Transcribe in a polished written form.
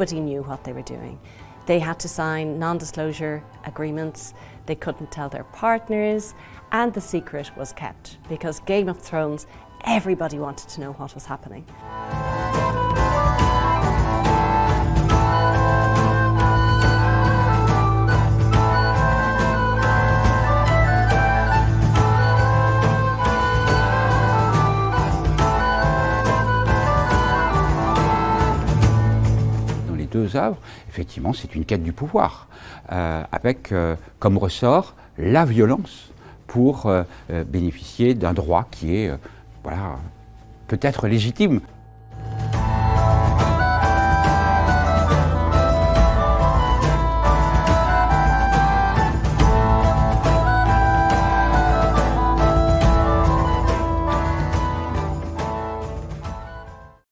Nobody knew what they were doing. They had to sign non-disclosure agreements, they couldn't tell their partners, and the secret was kept because Game of Thrones, everybody wanted to know what was happening. Deux œuvres, effectivement, c'est une quête du pouvoir, avec comme ressort la violence pour bénéficier d'un droit qui est, voilà, peut-être légitime.